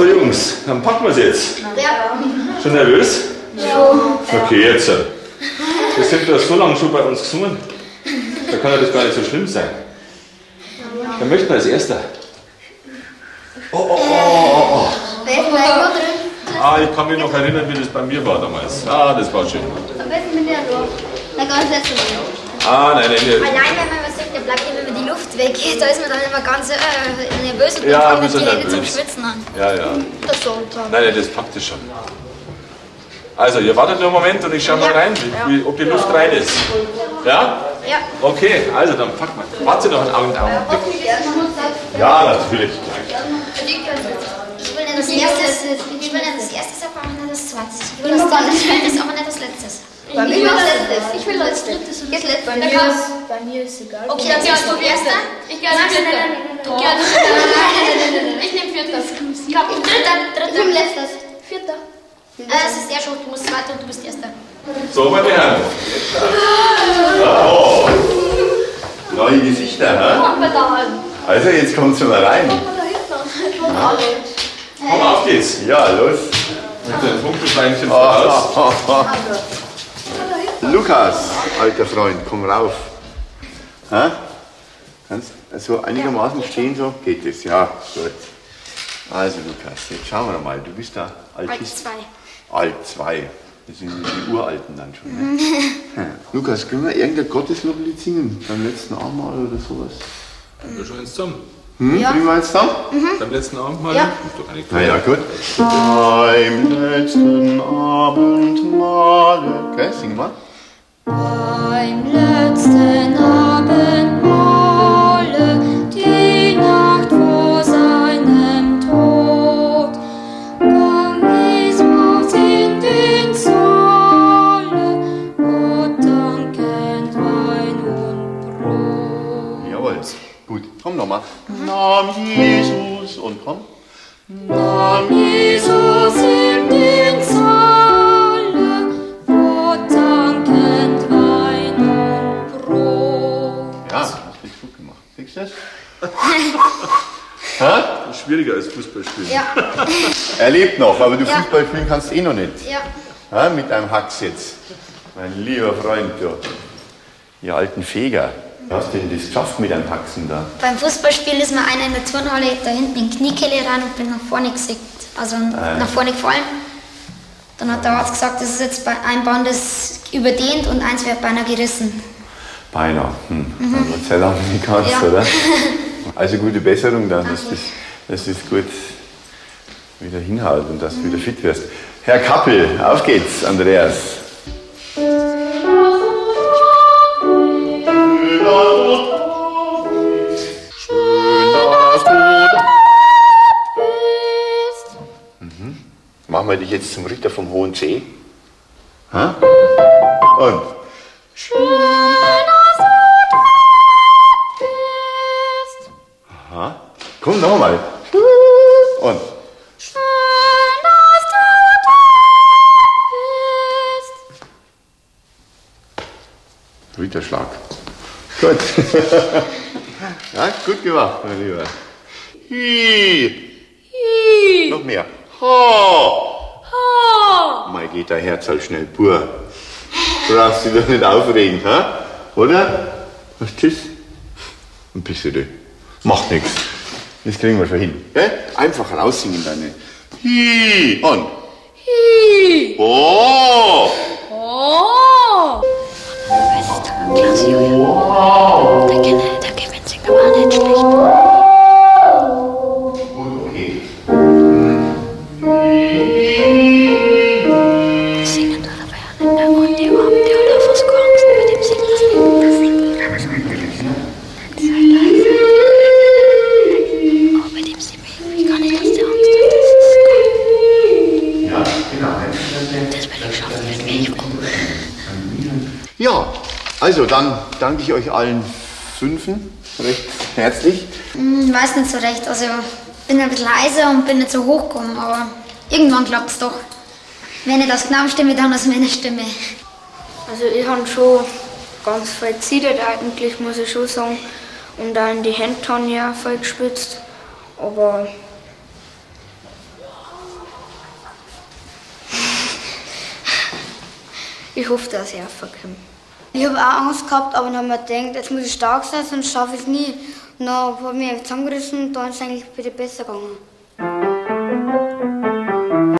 So Jungs, dann packen wir es jetzt. Ja. Schon nervös? Ja. Okay, jetzt. Wir sind ja so lange schon bei uns gesungen. Da kann ja das gar nicht so schlimm sein. Wer möchte man als Erster? Oh, oh, oh, oh, oh. Ah, ich kann mich noch erinnern, wie das bei mir war damals. Ah, das war schön. Am besten bin ich ja durch. Dann kann ich das nicht. Ah, nein, nein, nein. Allein, wenn man was sagt, dann bleibt immer die Luft weg. Da ist man dann immer ganz nervös und ja, fängt die Hände zum Schwitzen an. Ja, ja. Das so. Nein, nein, das packt es schon. Also, ihr wartet noch einen Moment und ich schaue mal rein, wie, ob die Luft rein ist. Ja? Ja. Okay, also dann packen wir. Warte noch einen Augenblick. Ja, natürlich. Ich will nicht das Erste, aber auch nicht das Zweite. Ich will das Dritte, aber nicht das Letzte. Bei mir ist das. Ich will als Drittes und das Letzte. Bei mir ist es egal. Okay, dann gehst du Erster. Ich gehe als Dritter. Ich nehme Vierter. Ich glaube, Dritter. Ich bin Letzter. Vierter. Das ist der schon. Du musst Zweiter und du bist Erster. So, meine Herren. Oh. Neue Gesichter, ne? Also, jetzt kommt schon mal rein. Komm, auf geht's. Ja, los. Mit den Funkelsteinchen raus. Lukas, alter Freund, komm rauf. Ha? Kannst also einigermaßen stehen, so geht es, ja, gut. Also Lukas, jetzt schauen wir mal, du bist da alt 2. Das sind die Uralten dann schon, ne? Lukas, können wir irgendein Gottesloblied singen? Beim letzten Abendmahl oder sowas? Können wir schon eins zusammen? Ja. Bringen wir eins zusammen? Beim letzten Abendmahl? Ja. Na ja, gut. Beim letzten Abendmahl. Okay, singen wir. Beim letzten Abendmahle, die Nacht vor seinem Tod, kam Jesus in den Saale, Gott dankend Wein und Brot. Jawohl, gut, komm nochmal. Nahm Jesus und komm. Nahm Jesus in den Saale. Das ist schwieriger als Fußballspielen. Ja. Er lebt noch, aber du Fußball spielen kannst eh noch nicht. Ja. Ha, mit einem Hacks jetzt. Mein lieber Freund, ja. Ihr alten Feger. Wie hast du denn das geschafft mit einem Haxen da? Beim Fußballspiel ist mir einer in der Turnhalle da hinten in die Kniekehle rein und bin nach vorne gesickt. Also nach vorne gefallen. Dann hat der Arzt gesagt, das ist jetzt bei einem Band überdehnt und eins wird beinahe gerissen. Beinahe. Gott sei Dank nicht ganz, oder? Also gute Besserung dann, dass das gut wieder hinhaut und dass du wieder fit wirst. Herr Kappel, auf geht's, Andreas. Machen wir dich jetzt zum Richter vom Hohen See. Ha? Und? Komm, nochmal. Und. Schön, dass du da bist. Ritterschlag. Gut. Ja, gut gemacht, mein Lieber. Hi. Hi. Noch mehr. Ho. Ho. Mal geht dein Herz halt schnell pur. Du brauchst dich doch nicht aufregen, ha? Oder? Was tschüss? Ein bisschen. Macht nichts. Das kriegen wir schon hin. Gell? Einfach raussingen deine. Hi. Und. Hi. Oh. Oh. Was ist da an Klaus Julia? Der Kevin singt aber nicht schlecht. Gut, okay. Das Singen tut aber ja nicht mehr. Und die haben die alle fast Angst mit dem Singen. Das Singen kann man so nicht. Ja, also dann danke ich euch allen Fünfen recht herzlich. Ich weiß nicht so recht, also ich bin ein bisschen leiser und bin nicht so hochgekommen, aber irgendwann klappt es doch. Wenn ich aus Knabenstimme, dann aus meiner Stimme. Also ich habe schon ganz viel gezittert eigentlich, muss ich schon sagen. Und dann die Hände haben ja voll gespitzt, aber Ich hoffe, dass ich raufkomme. Ich habe auch Angst gehabt, aber dann habe ich mir gedacht, jetzt muss ich stark sein, sonst schaffe ich es nie. Und dann habe ich mich zusammengerissen und dann ist es eigentlich wieder besser gegangen.